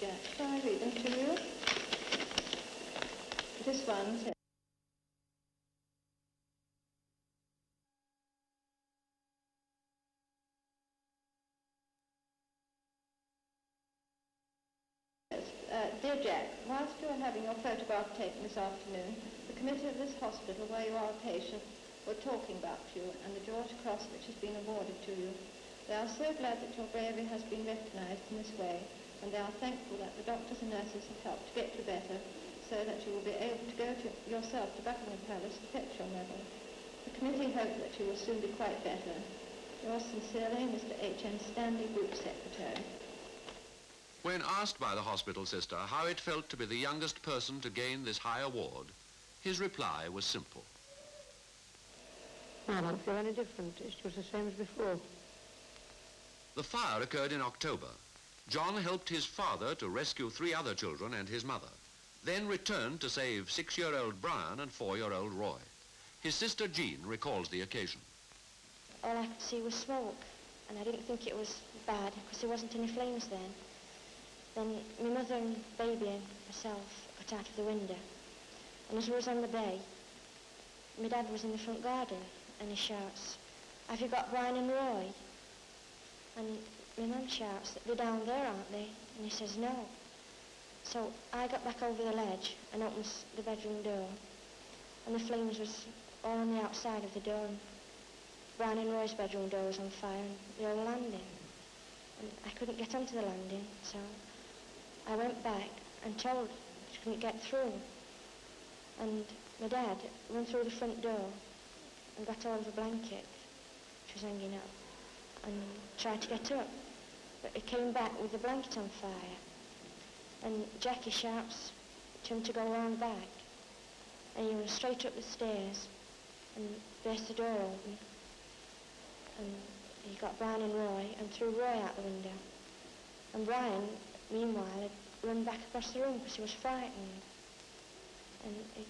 Yeah, shall I read them to you? This one says, Dear Jack, whilst you are having your photograph taken this afternoon, the committee of this hospital where you are a patient were talking about you and the George Cross which has been awarded to you. They are so glad that your bravery has been recognised in this way, and they are thankful that the doctors and nurses have helped to get you better, so that you will be able to go to yourself to Buckingham Palace to fetch your medal. The committee hope that you will soon be quite better. Yours sincerely, Mr. H.M. Stanley, Group Secretary. When asked by the hospital sister how it felt to be the youngest person to gain this high award, his reply was simple. I don't feel any different. It's just the same as before. The fire occurred in October. John helped his father to rescue 3 other children and his mother, then returned to save 6-year-old Brian and 4-year-old Roy. His sister Jean recalls the occasion. All I could see was smoke, and I didn't think it was bad because there wasn't any flames then. Then my mother and baby and myself got out of the window, and as I was on the bay, my dad was in the front garden, and he shouts, "Have you got Brian and Roy?" And my mum shouts that they're down there, aren't they? And he says, no. So I got back over the ledge and opened the bedroom door. And the flames was all on the outside of the door. And Brian and Roy's bedroom door was on fire and they're on the landing. And I couldn't get onto the landing, so I went back and told she couldn't get through. And my dad went through the front door and got hold of a blanket, which was hanging up, and tried to get up, but he came back with the blanket on fire. And Jackie Sharps turned to go round back, and he went straight up the stairs and burst the door open, and he got Brian and Roy and threw Roy out the window. And Brian, meanwhile, had run back across the room because he was frightened, and he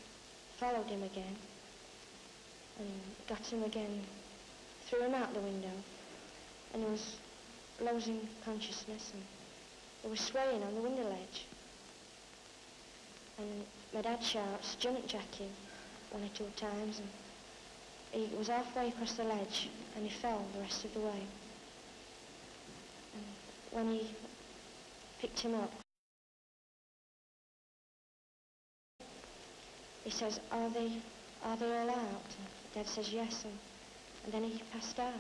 followed him again and got him again, threw him out the window. And he was losing consciousness, and he was swaying on the window ledge. And my dad shouts, "Jump, Jackie," 1 or 2 times, and he was halfway across the ledge, and he fell the rest of the way. And when he picked him up, he says, "Are they all out?" And Dad says, "Yes," and then he passed out.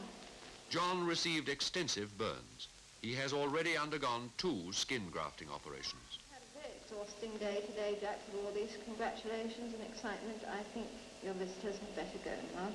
John received extensive burns. He has already undergone 2 skin grafting operations. We had a very exhausting day today, Jack, with all these congratulations and excitement. I think your visitors had better go now.